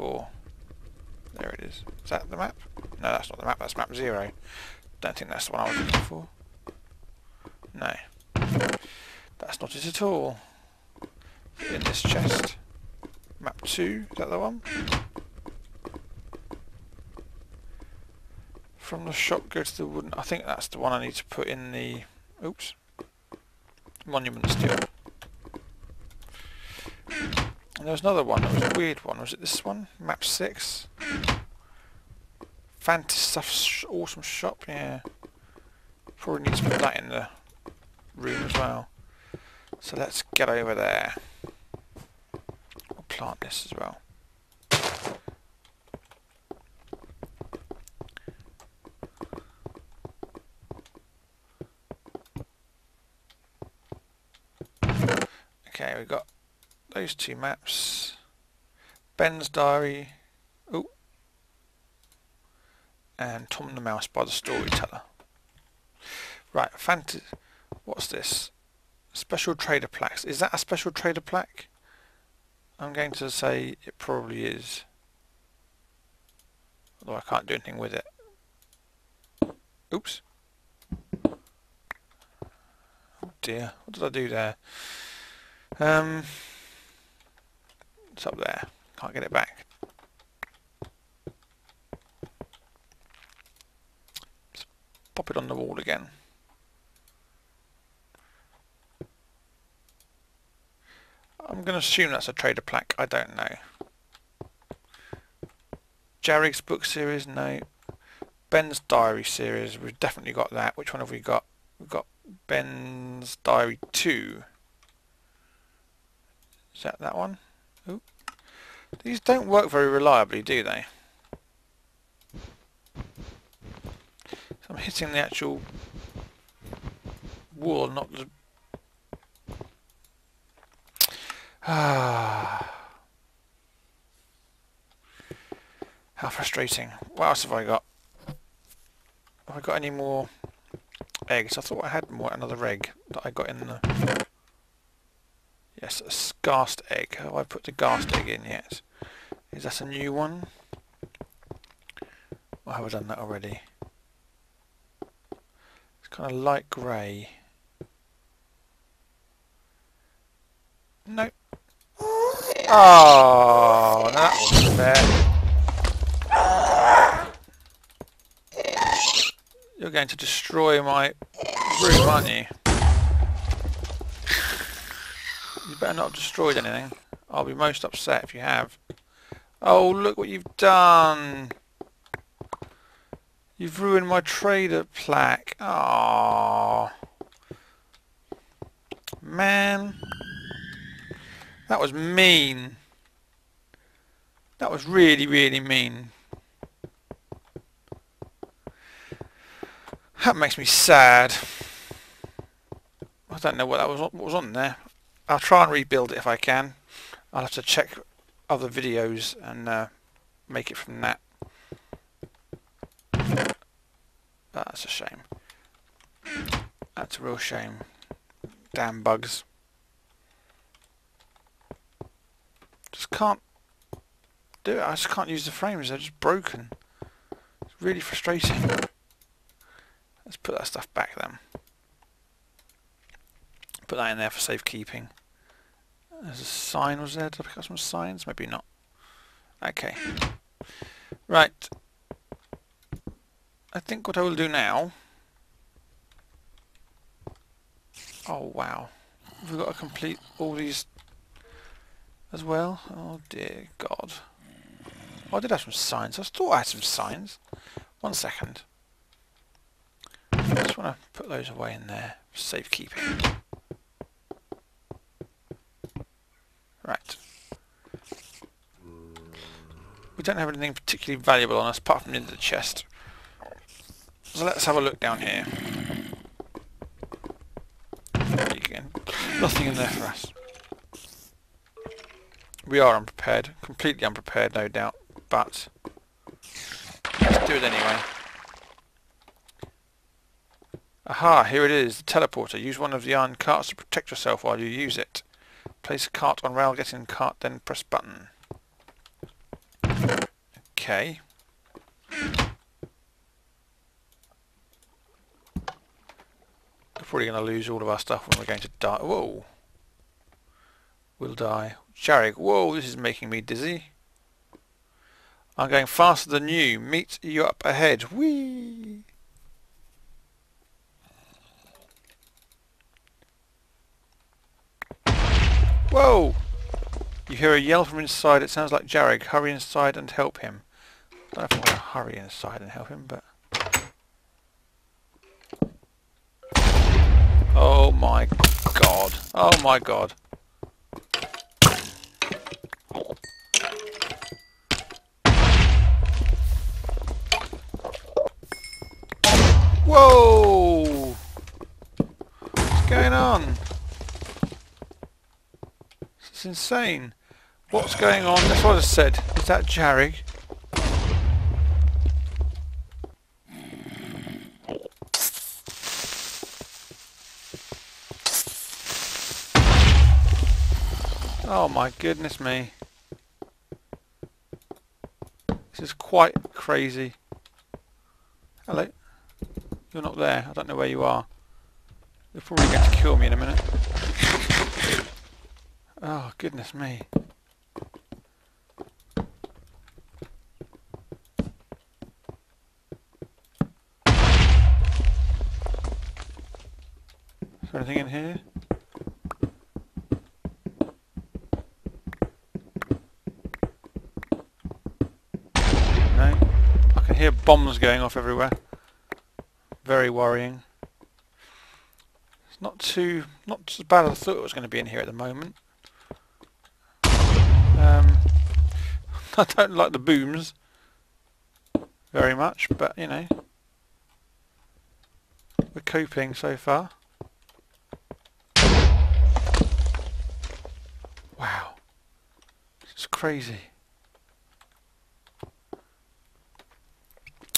for... There it is. Is that the map? No, that's not the map. That's map 0. Don't think that's the one I was looking for. No. That's not it at all. In this chest. Map 2. Is that the one? From the shop, go to the wooden... I think that's the one I need to put in the... Oops. Monument still. And there was another one, that was a weird one, was it this one? Map 6? Fantasy Stuff Awesome Shop, yeah. Probably need to put that in the room as well. So let's get over there. We'll plant this as well. Okay, we've got those two maps, Ben's Diary, ooh, and Tom the Mouse by the Storyteller. Right, fantasy. What's this? Special Trader Plaques. Is that a Special Trader Plaque? I'm going to say it probably is. Although I can't do anything with it. Oops. Oh dear, what did I do there? It's up there. Can't get it back. Just pop it on the wall again. I'm going to assume that's a trader plaque. I don't know. Jarek's book series? No. Ben's diary series? We've definitely got that. Which one have we got? We've got Ben's Diary 2. Is that one? Ooh. These don't work very reliably, do they? So I'm hitting the actual wall, not the... Ah. How frustrating. What else have I got? Have I got any more eggs? I thought I had more, another egg that I got in the... Yes, a ghast egg. Have I put the ghast egg in yet? Is that a new one? Or have I done that already? It's kind of light grey. No. Oh, no, that wasn't fair. You're going to destroy my room, aren't you? You better not have destroyed anything. I'll be most upset if you have. Oh, look what you've done. You've ruined my trader plaque. Aww. Man. That was mean. That was really, really mean. That makes me sad. I don't know what was on there. I'll try and rebuild it if I can. I'll have to check other videos and make it from that. That's a shame. That's a real shame. Damn bugs. Just can't do it. I just can't use the frames. They're just broken. It's really frustrating. Let's put that stuff back then. Put that in there for safekeeping. There's a sign, was there? Did I pick up some signs? Maybe not. Okay. Right. I think what I will do now... Oh, wow. We've got to complete all these as well. Oh, dear God. Oh, I did have some signs. I thought I had some signs. One second. I just want to put those away in there for safekeeping. Right. We don't have anything particularly valuable on us apart from the chest. So let's have a look down here. Again. Nothing in there for us. We are unprepared. Completely unprepared, no doubt. But let's do it anyway. Aha, here it is. The teleporter. Use one of the iron carts to protect yourself while you use it. Place cart on rail, get in cart, then press button. Okay. We're probably going to lose all of our stuff when we're going to die. Whoa. We'll die. Jarek, whoa, this is making me dizzy. I'm going faster than you. Meet you up ahead. Whee! Whoa! You hear a yell from inside. It sounds like Jarek. Hurry inside and help him. I don't know if I'm going to hurry inside and help him, but... Oh my god. Oh my god. Whoa! What's going on? This is insane. What's going on? That's what I said. Is that Jarek? Oh my goodness me. This is quite crazy. Hello. You're not there. I don't know where you are. They're probably going to kill me in a minute. Oh, goodness me. Is there anything in here? No. I can hear bombs going off everywhere. Very worrying. It's not as bad as I thought it was going to be in here at the moment. I don't like the booms very much, but you know, we're coping so far. Wow, this is crazy.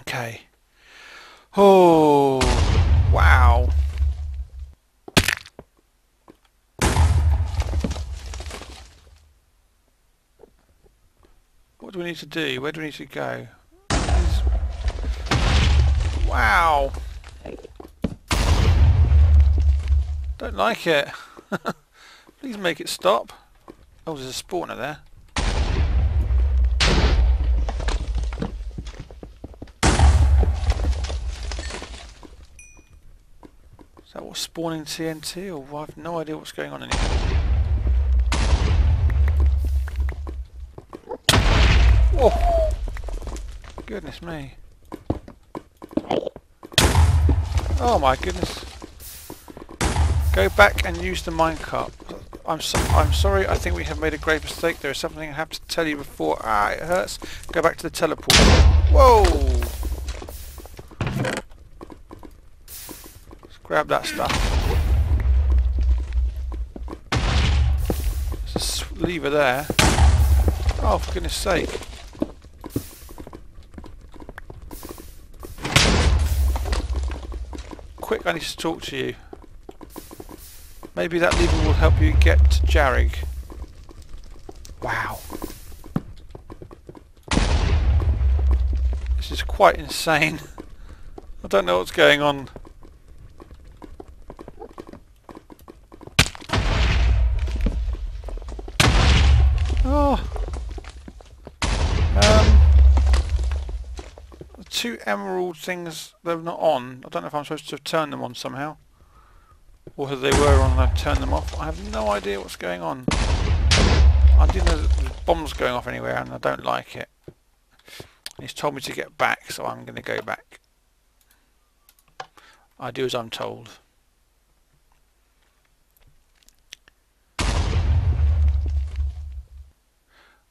Okay. Oh, wow. What do we need to do? Where do we need to go? Wow. Don't like it. Please make it stop. Oh, there's a spawner there. Spawning TNT, or I've no idea what's going on in here. Oh, goodness me! Oh my goodness! Go back and use the minecart. I'm sorry. I think we have made a great mistake. There is something I have to tell you before. Ah, it hurts. Go back to the teleport. Whoa! Grab that stuff. There's a lever there. Oh, for goodness sake. Quick, I need to talk to you. Maybe that lever will help you get to Jarek. Wow. This is quite insane. I don't know what's going on. Two emerald things, they're not on. I don't know if I'm supposed to turn them on somehow. Or whether they were on and I've turned them off. I have no idea what's going on. I didn't know that there was bombs going off anywhere and I don't like it. He's told me to get back, so I'm going to go back. I do as I'm told.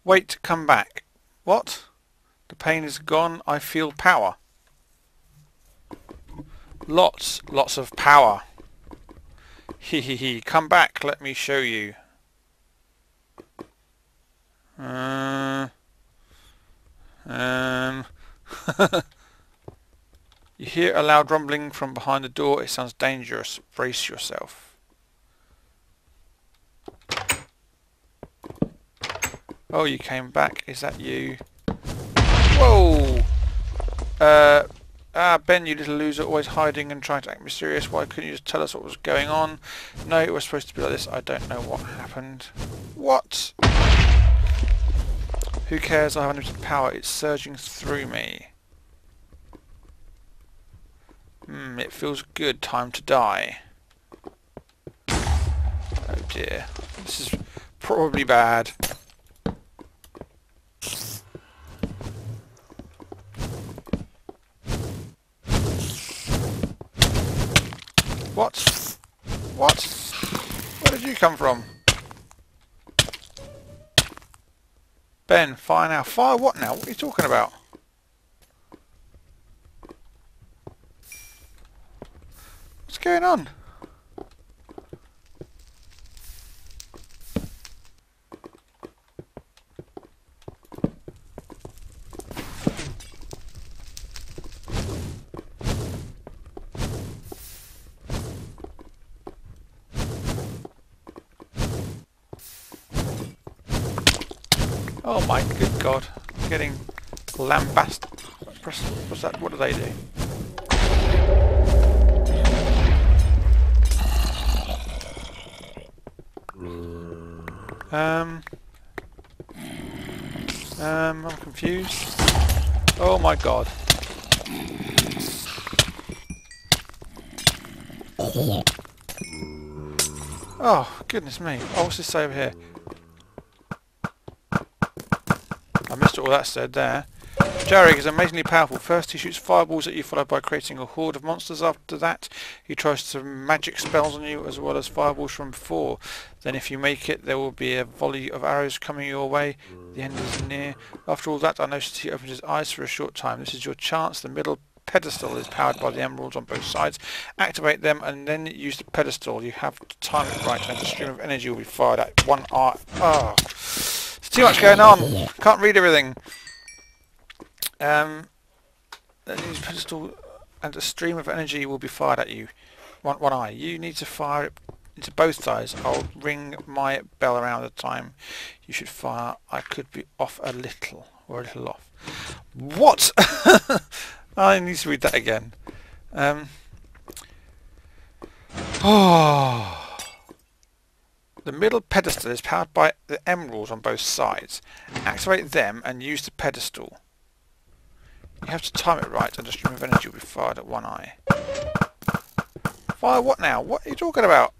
Wait, come back. What? The pain is gone. I feel power. Lots of power. Hee. Come back. Let me show you. You hear a loud rumbling from behind the door. It sounds dangerous. Brace yourself. Oh, you came back. Is that you? Whoa! Ben, you little loser, always hiding and trying to act mysterious. Why couldn't you just tell us what was going on? No, it was supposed to be like this. I don't know what happened. What? Who cares? I have unlimited power. It's surging through me. It feels good. Time to die. Oh dear. This is probably bad. What? What? Where did you come from? Ben, fire now. Fire what now? What are you talking about? What's going on? Oh my good god, I'm getting lambasted. What's that? What do they do? I'm confused. Oh my god. Oh, goodness me. Oh, what's this over here? I missed all that said there. Jarek is amazingly powerful. First he shoots fireballs at you, followed by creating a horde of monsters. After that he tries some magic spells on you, as well as fireballs from before. Then if you make it, there will be a volley of arrows coming your way. The end is near. After all that, I noticed he opens his eyes for a short time. This is your chance. The middle pedestal is powered by the emeralds on both sides. Activate them and then use the pedestal. You have to time it right, and a stream of energy will be fired at one art. Oh. Too much going on. Can't read everything. Use pedestal and a stream of energy will be fired at you. One eye. You need to fire it into both sides. I'll ring my bell around the time you should fire. I could be off a little, or a little off. What? I need to read that again. Oh. The middle pedestal is powered by the emeralds on both sides. Activate them and use the pedestal. You have to time it right, and a stream of energy will be fired at one eye. Fire what now? What are you talking about?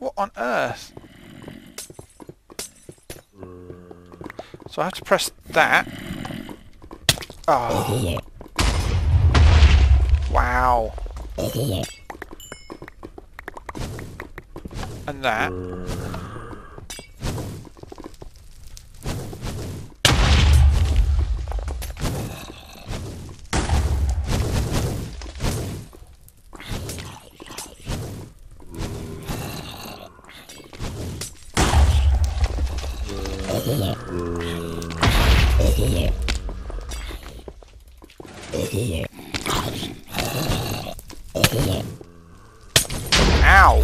What on earth? So I have to press that. Oh. Wow. And that. Ow!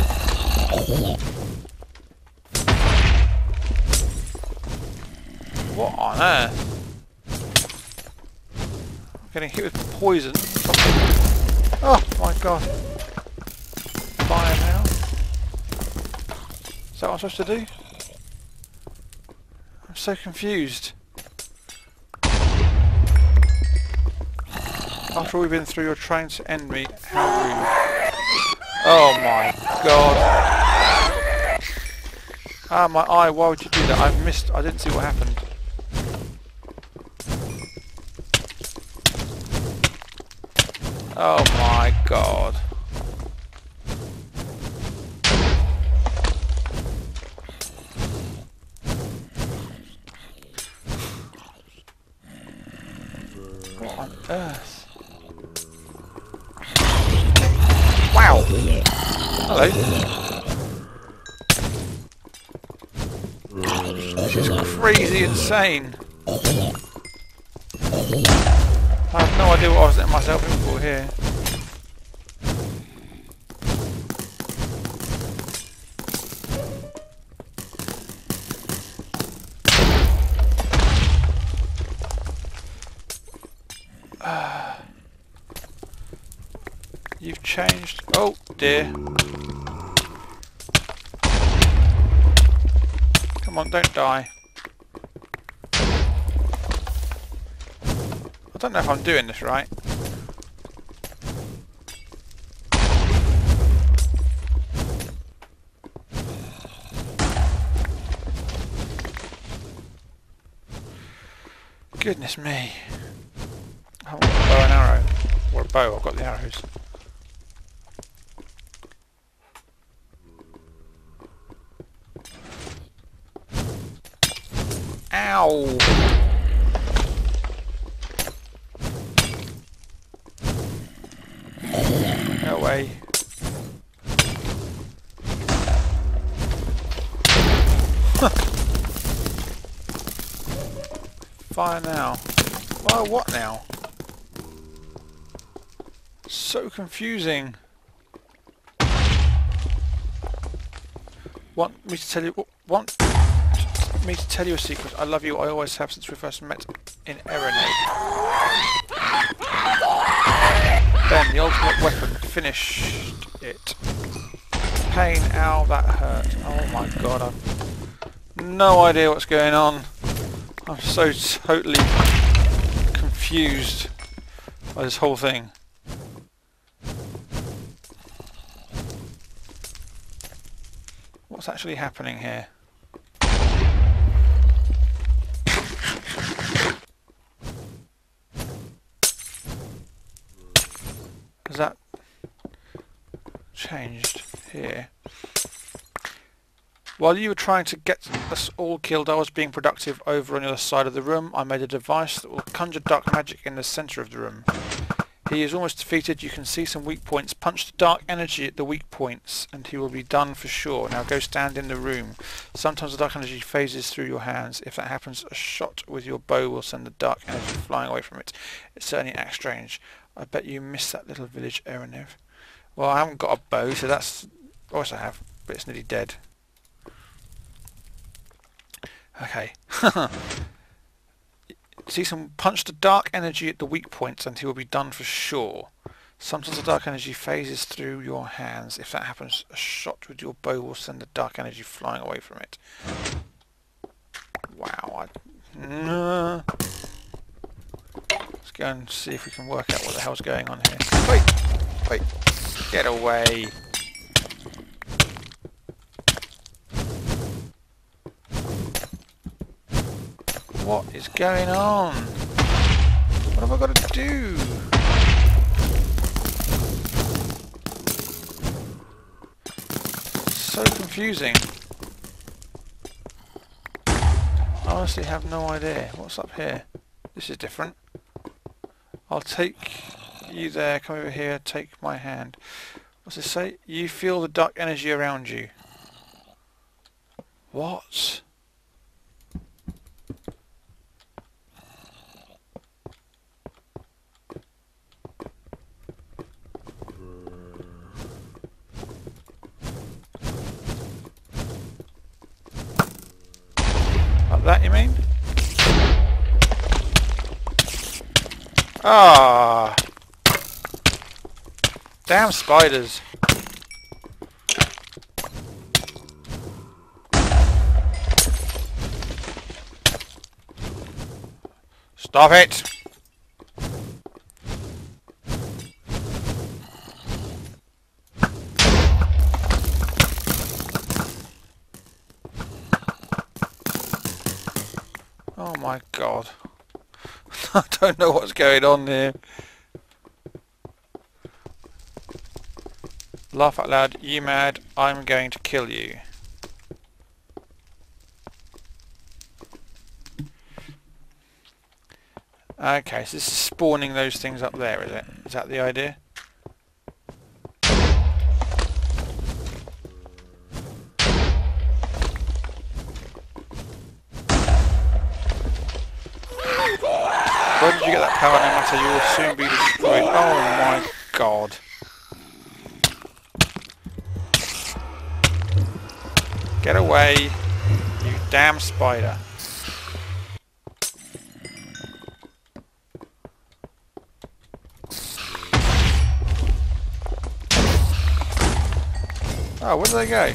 What on earth? I'm getting hit with poison. Oh my god. Fire now. Is that what I'm supposed to do? I'm so confused. After all we've been through, you're trying to end me. How rude. Oh my god. Ah, my eye, why would you do that? I've missed, I didn't see what happened. Oh my god. What on earth? Wow! Hello. This is crazy insane. I have no idea what I was letting myself in for here. changed. Oh dear. Come on, don't die. I don't know if I'm doing this right. Goodness me. I want a bow and arrow. Or a bow, I've got the arrows. Ow! No way. Fire now. Fire what now? So confusing. Want me to tell you a secret? I love you, I always have since we first met in Erenade. Ben, the ultimate weapon. Finished it. Pain, ow, that hurt. Oh my god, I've no idea what's going on. I'm so totally confused by this whole thing. What's actually happening here? Has that changed here? While you were trying to get us all killed, I was being productive over on the other side of the room. I made a device that will conjure dark magic in the centre of the room. He is almost defeated. You can see some weak points. Punch the dark energy at the weak points and he will be done for sure. Now go stand in the room. Sometimes the dark energy phases through your hands. If that happens, a shot with your bow will send the dark energy flying away from it. It certainly acts strange. I bet you miss that little village, Erenev. Well, I haven't got a bow, so that's... Oh, yes, I have, but it's nearly dead. Okay. See some punch the dark energy at the weak points and he will be done for sure. Sometimes the dark energy phases through your hands. If that happens, a shot with your bow will send the dark energy flying away from it. Wow. Let's go and see if we can work out what the hell's going on here. Wait. Get away. What is going on? What have I got to do? So confusing. I honestly have no idea. What's up here? This is different. I'll take you there. Come over here. Take my hand. What's this say? You feel the dark energy around you. What? That you mean? Ah! Damn spiders! Stop it! Oh my god. I don't know what's going on here. Laugh out loud, you mad, I'm going to kill you. Okay, so this is spawning those things up there, is it? Is that the idea? Power no matter, you will soon be destroyed. Oh my god. Get away, you damn spider. Oh, where did they go?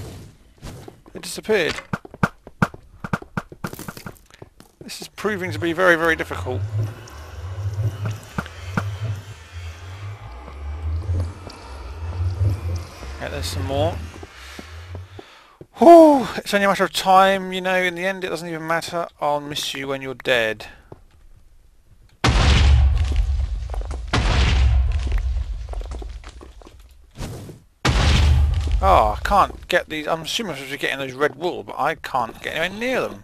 They disappeared. This is proving to be very, very difficult. Yeah, there's some more. Whew, it's only a matter of time, you know, in the end it doesn't even matter. I'll miss you when you're dead. Oh, I can't get these. I'm assuming I should get in those red wool, but I can't get anywhere near them.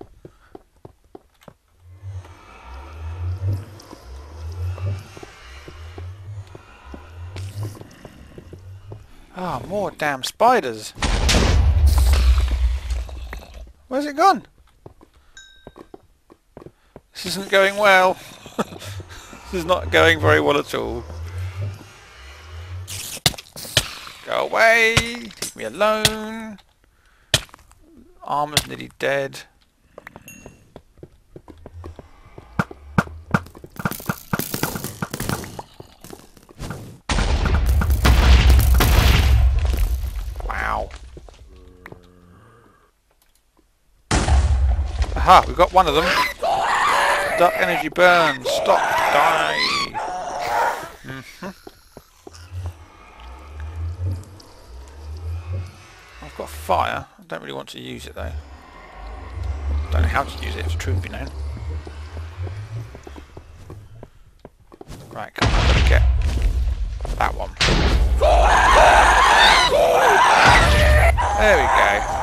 Ah, oh, more damn spiders. Where's it gone? This isn't going well. This is not going very well at all. Go away! Leave me alone! Armor's nearly dead. Wow. Aha! We've got one of them. Dark energy burn. Stop. Die. Fire. I don't really want to use it though. Don't know how to use it, if the truth be known. Right, come on, I've got to get that one. There we go.